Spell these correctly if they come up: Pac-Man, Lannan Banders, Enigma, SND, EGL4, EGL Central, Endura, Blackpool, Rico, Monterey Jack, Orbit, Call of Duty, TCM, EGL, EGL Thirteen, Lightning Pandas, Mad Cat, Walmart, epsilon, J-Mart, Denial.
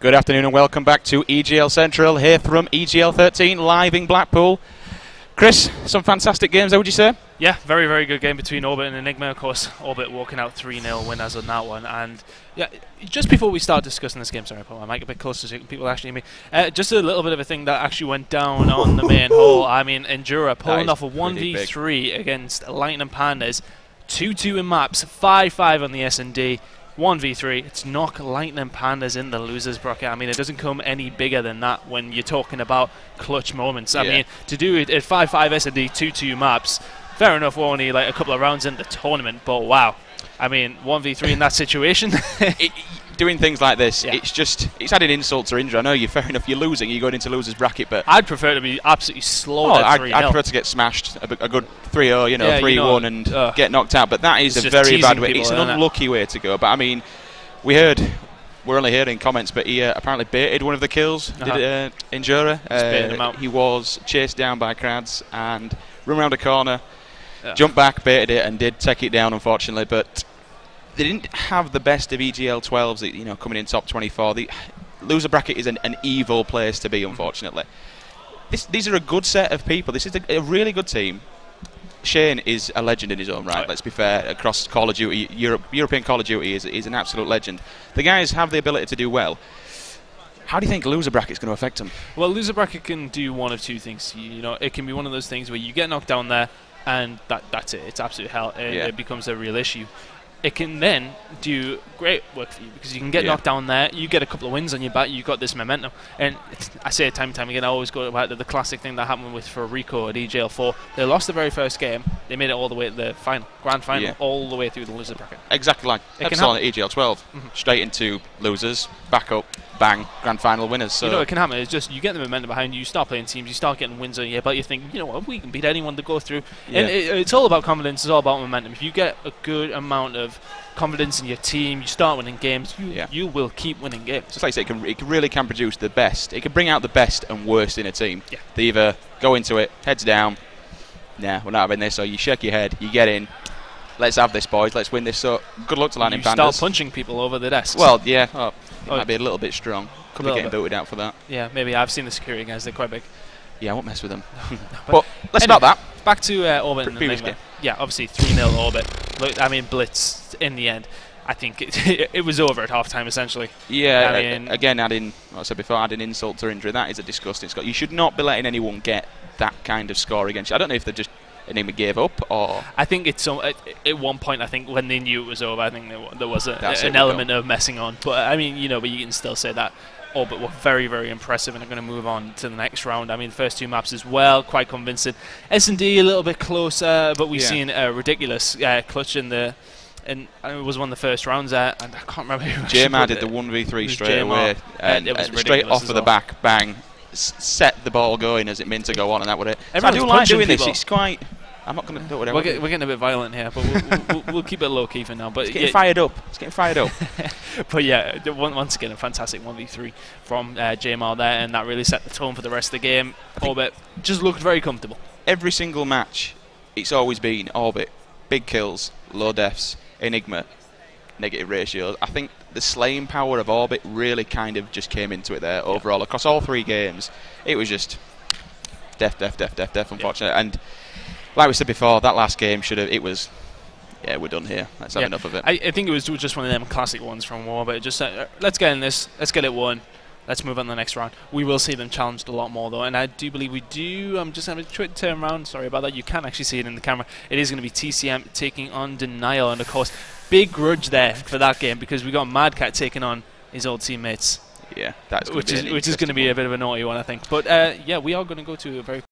Good afternoon and welcome back to EGL Central here from EGL 13 live in Blackpool. Chris, some fantastic games there, would you say? Yeah, very, very good game between Orbit and Enigma. Of course, Orbit walking out 3-0 winners on that one. And yeah, just before we start discussing this game, sorry, I put my mic a bit closer so people actually hear me. Just a little bit of a thing that actually went down on the main hole. I mean, Endura pulling off a 1v3 against Lightning Pandas. 2-2 in maps, 5-5 on the SND. 1v3, it's knock Lightning Pandas in the losers bracket. I mean, it doesn't come any bigger than that when you're talking about clutch moments. I mean, to do it at 5-5 SND, 2-2 maps, fair enough, we're only like a couple of rounds in the tournament, but wow. I mean, 1v3 in that situation. Doing things like this, it's just, it's added insult to injury. I know you're fair enough, you're losing, you're going into losers bracket, but I'd prefer to be absolutely slaughtered. I'd prefer to get smashed a good 3-0, you know, 3-1, and get knocked out. But that is a very bad way. It's an unlucky way to go. But I mean, we heard, we're only hearing comments, but he apparently baited one of the kills. Did Endura? He was chased down by crowds and run around a corner, jumped back, baited it, and did take it down, unfortunately. But they didn't have the best of EGL 12s, you know, coming in top 24. The loser bracket is an evil place to be, unfortunately. These are a good set of people. This is a really good team. Shane is a legend in his own right, let's be fair. Across Call of Duty, European Call of Duty is an absolute legend. The guys have the ability to do well. How do you think loser bracket's going to affect them? Well, loser bracket can do one of two things. You know, it can be one of those things where you get knocked down there and that's it. It's absolute hell. It becomes a real issue. It can then do great work for you because you can get knocked down there, you get a couple of wins on your back, you've got this momentum. And I say it time and time again, I always go back to the classic thing that happened with for Rico at EGL4. They lost the very first game, they made it all the way to the final, grand final, all the way through the loser bracket. Exactly like Epsilon at EGL12, straight into losers, back up, bang, grand final winners. So you know, it can happen. It's just you get the momentum behind you, you start playing teams, you start getting wins on your back, you think, you know what, we can beat anyone that goes through. And it's all about confidence, it's all about momentum. If you get a good amount of confidence in your team, you start winning games, you will keep winning games. Just like I say, it really can produce the best. It can bring out the best and worst in a team. They either go into it, heads down, nah, we're not having this, or you shake your head, you get in, let's have this boys, let's win this. So good luck to Lannan Banders. You start punching people over the desk. Well, yeah, it might be a little bit strong. Could be getting booted out for that. Yeah, maybe. I've seen the security guys, they're quite big. Yeah, I won't mess with them. But let's stop that. Back to Orbit and Enigma. Yeah, obviously 3-0 Orbit. Look, I mean, blitz in the end. I think it was over at half-time, essentially. Yeah, I mean, again, adding, like I said before, adding insult to injury. That is a disgusting score. You should not be letting anyone get that kind of score against you. I don't know if they just Enigma gave up, or I think it's at one point, I think when they knew it was over, I think there was an element of messing on. But I mean, you know, but you can still say that Orbit were very, very impressive and are going to move on to the next round. I mean, first two maps as well, quite convincing. S&D a little bit closer, but we've seen a ridiculous clutch in the, it was one of the first rounds there, and I can't remember who. J-Mart did the 1v3 straight away, and straight off of the back, bang, set the ball going as it meant to go on, and that was it. So I do like doing this, it's quite, I'm not going to do it. We're getting a bit violent here, but we'll keep it low key for now. But it's getting fired up. It's getting fired up. But yeah, once again, a fantastic 1v3 from J-Mart there, and that really set the tone for the rest of the game. Orbit just looked very comfortable. Every single match, it's always been Orbit. Big kills, low deaths, Enigma, negative ratios. I think the slaying power of Orbit really kind of just came into it there overall. Across all three games, it was just death, death, death, death, death, unfortunately. And like we said before, that last game should have, we're done here. Let's have enough of it. I think it was just one of them classic ones from War, but it just let's get in this, let's get it won, let's move on to the next round. We will see them challenged a lot more though, and I do believe we do. I'm just having a quick turn around, sorry about that, you can actually see it in the camera. It is going to be TCM taking on Denial, and of course, big grudge there for that game because we got Mad Cat taking on his old teammates. Yeah, that's which is going to be a bit of a naughty one, I think. But yeah, we are going to go to a very